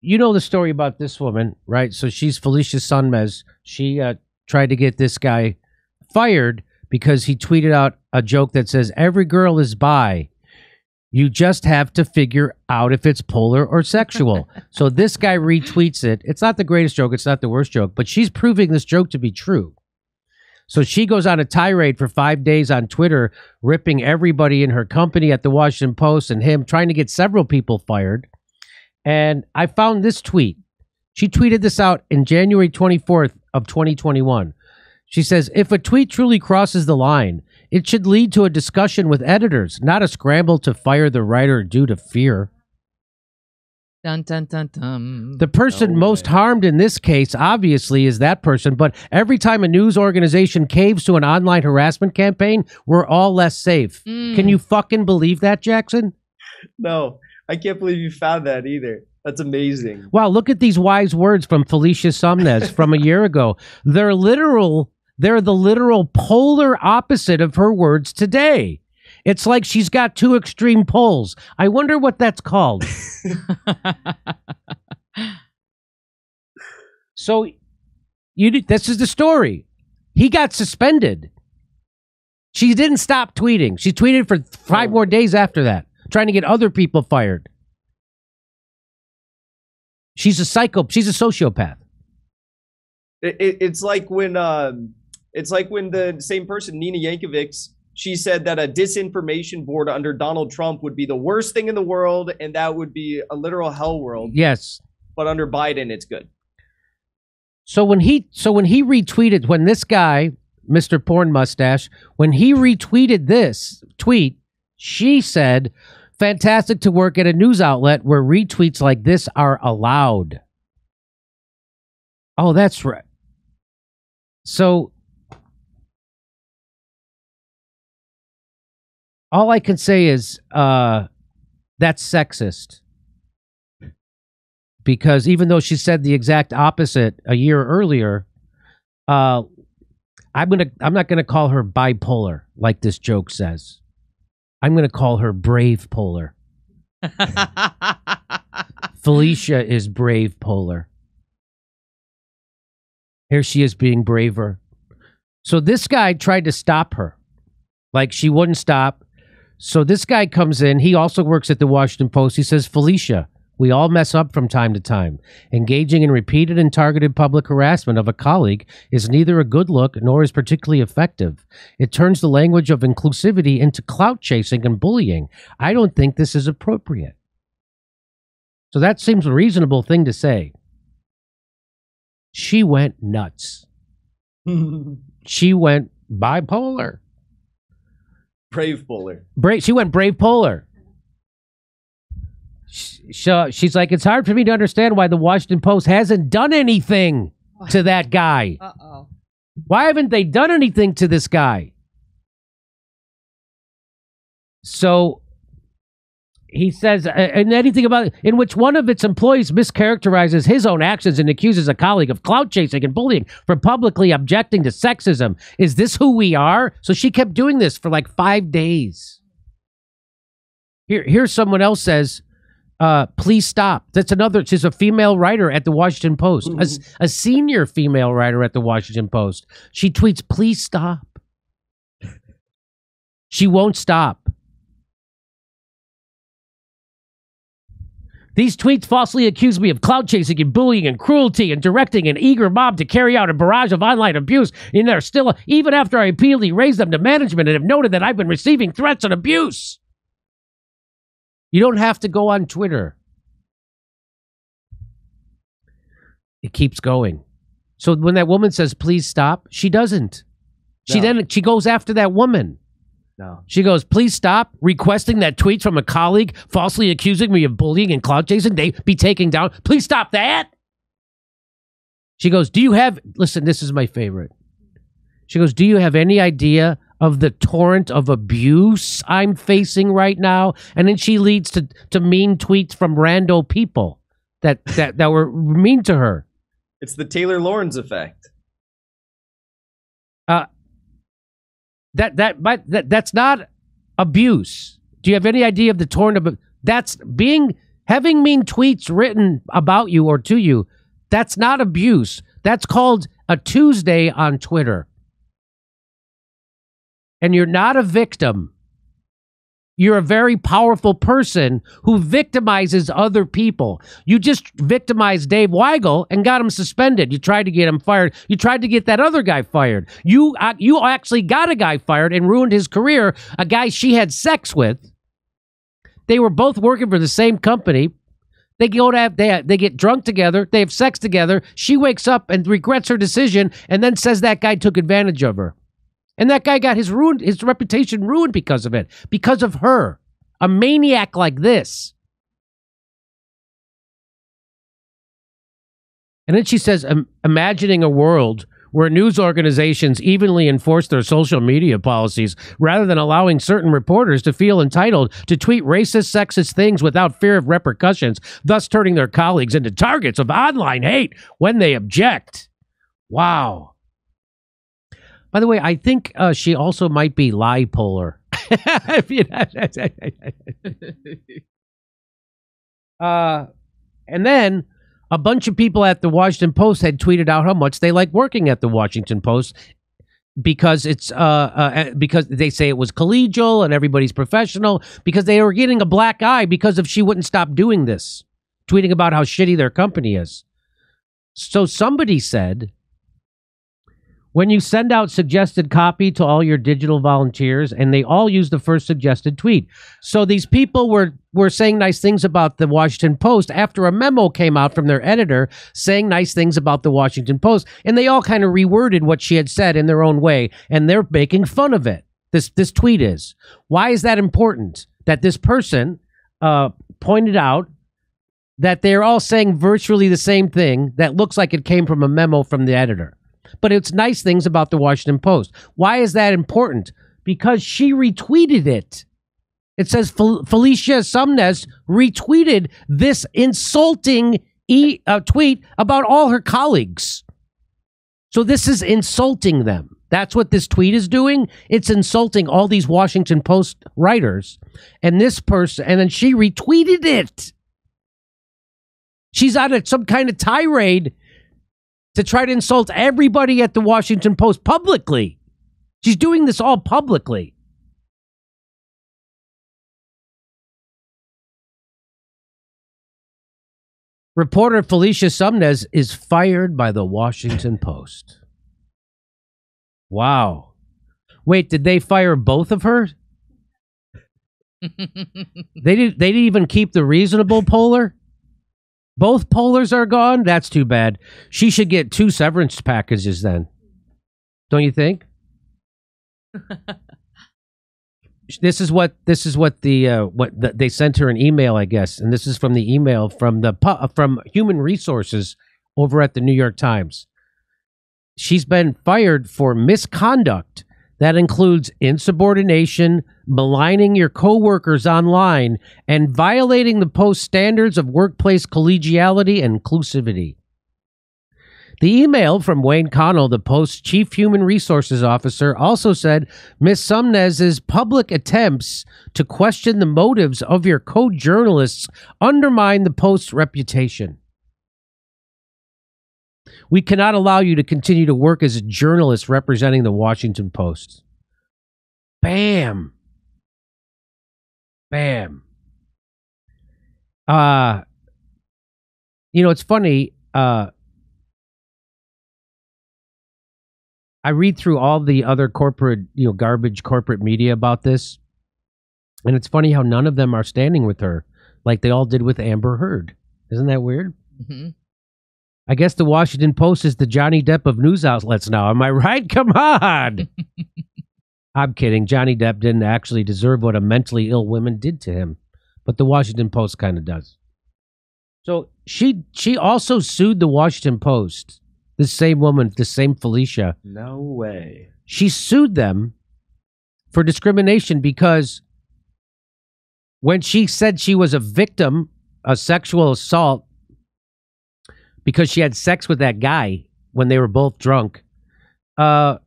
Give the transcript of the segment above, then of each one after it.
you know the story about this woman, right? So she's Felicia Sonmez. She tried to get this guy fired because he tweeted out a joke that says, every girl is bi. You just have to figure out if it's polar or sexual. So this guy retweets it. It's not the greatest joke. It's not the worst joke. But she's proving this joke to be true. So she goes on a tirade for 5 days on Twitter, ripping everybody in her company at the Washington Post and him, trying to get several people fired. And I found this tweet. She tweeted this out in January 24th of 2021. She says, if a tweet truly crosses the line, it should lead to a discussion with editors, not a scramble to fire the writer due to fear. Dun, dun, dun, dun. The person most harmed in this case, obviously, is that person. But every time a news organization caves to an online harassment campaign, we're all less safe. Mm. Can you fucking believe that, Jackson? No, I can't believe you found that either. That's amazing. Wow, look at these wise words from Felicia Sonmez from a year ago. They're literal. They're the literal polar opposite of her words today. It's like she's got two extreme poles. I wonder what that's called. So, this is the story. He got suspended. She didn't stop tweeting. She tweeted for 5 more days after that, trying to get other people fired. She's a psycho. She's a sociopath. It's like when the same person, Nina Yankovic, she said that a disinformation board under Donald Trump would be the worst thing in the world, and that would be a literal hell world. Yes. But under Biden, it's good. So when he retweeted, when this guy, Mr. Porn Mustache, when he retweeted this tweet, she said, fantastic to work at a news outlet where retweets like this are allowed. Oh, that's right. So all I can say is that's sexist, because even though she said the exact opposite a year earlier, I'm not gonna call her bipolar like this joke says. I'm gonna call her brave polar. Felicia is brave polar. Here she is being braver. So this guy tried to stop her, like she wouldn't stop. So this guy comes in. He also works at the Washington Post. He says, Felicia, we all mess up from time to time. Engaging in repeated and targeted public harassment of a colleague is neither a good look nor is particularly effective. It turns the language of inclusivity into clout chasing and bullying. I don't think this is appropriate. So that seems a reasonable thing to say. She went nuts. She went bipolar. Brave polar. She went brave polar. She's like, it's hard for me to understand why the Washington Post hasn't done anything to that guy. Uh-oh. Why haven't they done anything to this guy? So he says, and anything about in which one of its employees mischaracterizes his own actions and accuses a colleague of clout chasing and bullying for publicly objecting to sexism. Is this who we are? So she kept doing this for like 5 days. Here someone else says, please stop. That's another. She's a female writer at the Washington Post, a senior female writer at the Washington Post. She tweets, please stop. She won't stop. These tweets falsely accuse me of clout chasing and bullying and cruelty and directing an eager mob to carry out a barrage of online abuse. And they're still, even after I appealed, raised them to management and have noted that I've been receiving threats and abuse. You don't have to go on Twitter. It keeps going. So when that woman says, please stop, she doesn't. She goes after that woman. No. She goes, please stop requesting that tweet from a colleague falsely accusing me of bullying and clout chasing. They be taken down. Please stop that. She goes, do you have, listen, this is my favorite. She goes, do you have any idea of the torrent of abuse I'm facing right now? And then she leads to mean tweets from rando people that were mean to her. It's the Taylor Lorenz effect. That's not abuse. Do you have any idea of the torrent of? That's being Having mean tweets written about you or to you, that's not abuse. That's called a Tuesday on Twitter. And you're not a victim. You're a very powerful person who victimizes other people. You just victimized Dave Weigel and got him suspended. You tried to get him fired. You tried to get that other guy fired. You actually got a guy fired and ruined his career, a guy she had sex with. They were both working for the same company. They go to have, they get drunk together. They have sex together. She wakes up and regrets her decision and then says that guy took advantage of her. And that guy got his reputation ruined because of it, because of her, a maniac like this. And then she says, imagining a world where news organizations evenly enforce their social media policies rather than allowing certain reporters to feel entitled to tweet racist, sexist things without fear of repercussions, thus turning their colleagues into targets of online hate when they object. Wow. By the way, I think she also might be lipolar. And then a bunch of people at the Washington Post had tweeted out how much they like working at the Washington Post because it's because they say it was collegial and everybody's professional, because they were getting a black eye because if she wouldn't stop doing this, tweeting about how shitty their company is. So somebody said, when you send out suggested copy to all your digital volunteers and they all use the first suggested tweet. So these people were saying nice things about the Washington Post after a memo came out from their editor saying nice things about the Washington Post. And they all kind of reworded what she had said in their own way. And they're making fun of it. This tweet is. Why is that important? That this person pointed out that they're all saying virtually the same thing that looks like it came from a memo from the editor. But it's nice things about the Washington Post. Why is that important? Because she retweeted it. It says Felicia Sonmez retweeted this insulting tweet about all her colleagues. So this is insulting them. That's what this tweet is doing. It's insulting all these Washington Post writers and this person. And then she retweeted it. She's on some kind of tirade to try to insult everybody at the Washington Post publicly. She's doing this all publicly. Reporter Felicia Sonmez is fired by the Washington Post. Wow. Wait, did they fire both of her? They didn't even keep the reasonable polar? Both pollers are gone? That's too bad. She should get two severance packages then. Don't you think? This is what they sent her an email, I guess. And this is from the email from Human Resources over at the New York Times. She's been fired for misconduct that includes insubordination, maligning your coworkers online, and violating the Post standards of workplace collegiality and inclusivity. The email from Wayne Connell, the Post's chief human resources officer, also said Ms. Sonmez's public attempts to question the motives of your co-journalists undermine the Post's reputation. We cannot allow you to continue to work as a journalist representing the Washington Post. Bam. Bam. You know, it's funny. I read through all the other corporate, garbage corporate media about this. And it's funny how none of them are standing with her like they all did with Amber Heard. Isn't that weird? Mm-hmm. I guess the Washington Post is the Johnny Depp of news outlets now. Am I right? Come on. I'm kidding. Johnny Depp didn't actually deserve what a mentally ill woman did to him. But the Washington Post kind of does. So she also sued the Washington Post. The same woman, the same Felicia. No way. She sued them for discrimination because when she said she was a victim of sexual assault, because she had sex with that guy when they were both drunk. And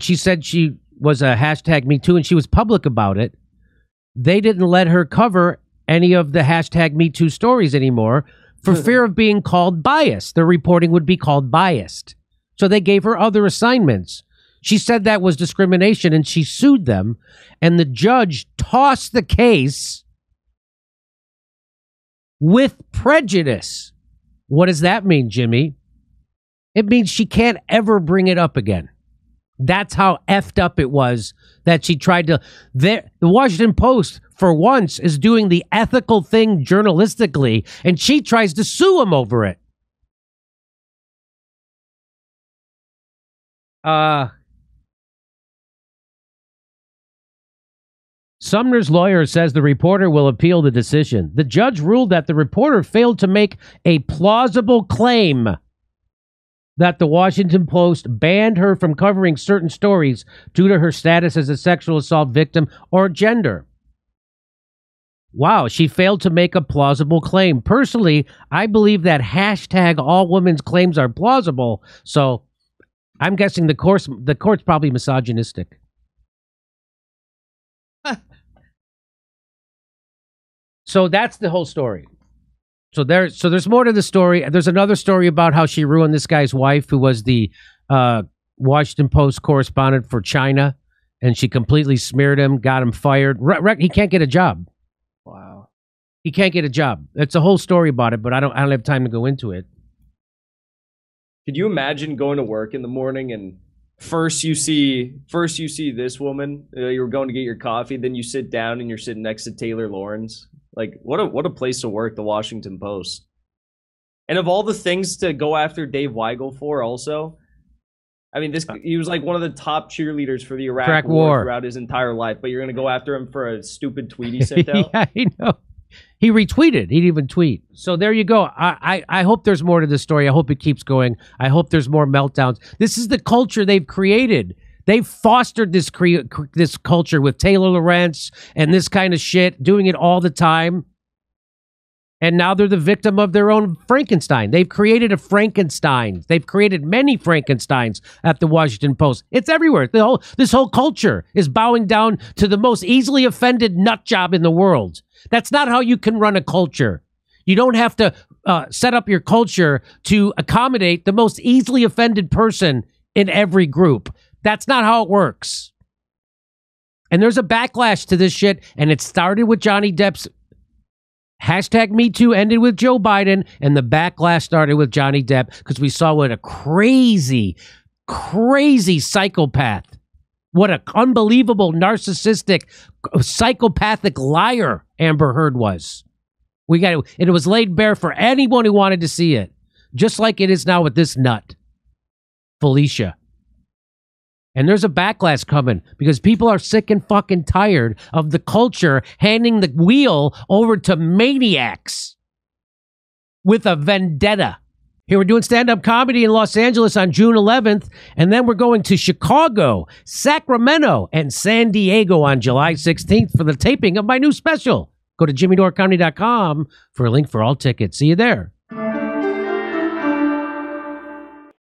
she said she was a #MeToo and she was public about it. They didn't let her cover any of the #MeToo stories anymore for fear of being called biased. Their reporting would be called biased. So they gave her other assignments. She said that was discrimination, and she sued them, and the judge tossed the case with prejudice. What does that mean, Jimmy? It means she can't ever bring it up again. That's how effed up it was that she tried to... The Washington Post, for once, is doing the ethical thing journalistically, and she tries to sue him over it. Sumner's lawyer says the reporter will appeal the decision. The judge ruled that the reporter failed to make a plausible claim that the Washington Post banned her from covering certain stories due to her status as a sexual assault victim or gender. Wow, she failed to make a plausible claim. Personally, I believe that #allwomen's claims are plausible, so I'm guessing the court's probably misogynistic. So that's the whole story. So there's more to the story. There's another story about how she ruined this guy's wife, who was the Washington Post correspondent for China, and she completely smeared him, got him fired. He can't get a job. Wow. He can't get a job. It's a whole story about it, but I don't have time to go into it. Could you imagine going to work in the morning and first you see this woman, you were going to get your coffee, then you sit down and you're sitting next to Taylor Lorenz? Like, what a place to work, the Washington Post. And of all the things to go after Dave Weigel for also, I mean, he was like one of the top cheerleaders for the Iraq war throughout his entire life, but you're going to go after him for a stupid tweet he sent out? Yeah, I know. He retweeted. He'd even tweet. So there you go. I hope there's more to this story. I hope it keeps going. I hope there's more meltdowns. This is the culture they've created. They've fostered this culture with Taylor Lorenz and this kind of shit, doing it all the time. And now they're the victim of their own Frankenstein. They've created a Frankenstein. They've created many Frankensteins at the Washington Post. It's everywhere. This whole culture is bowing down to the most easily offended nut job in the world. That's not how you can run a culture. You don't have to set up your culture to accommodate the most easily offended person in every group. That's not how it works. And there's a backlash to this shit, and it started with Johnny Depp's #MeToo, ended with Joe Biden, and the backlash started with Johnny Depp, because we saw what a crazy, crazy psychopath, what an unbelievable, narcissistic, psychopathic liar Amber Heard was. It was laid bare for anyone who wanted to see it, just like it is now with this nut, Felicia. And there's a backlash coming because people are sick and fucking tired of the culture handing the wheel over to maniacs with a vendetta. Here we're doing stand-up comedy in Los Angeles on June 11th, and then we're going to Chicago, Sacramento, and San Diego on July 16th for the taping of my new special. Go to JimmyDoreComedy.com for a link for all tickets. See you there.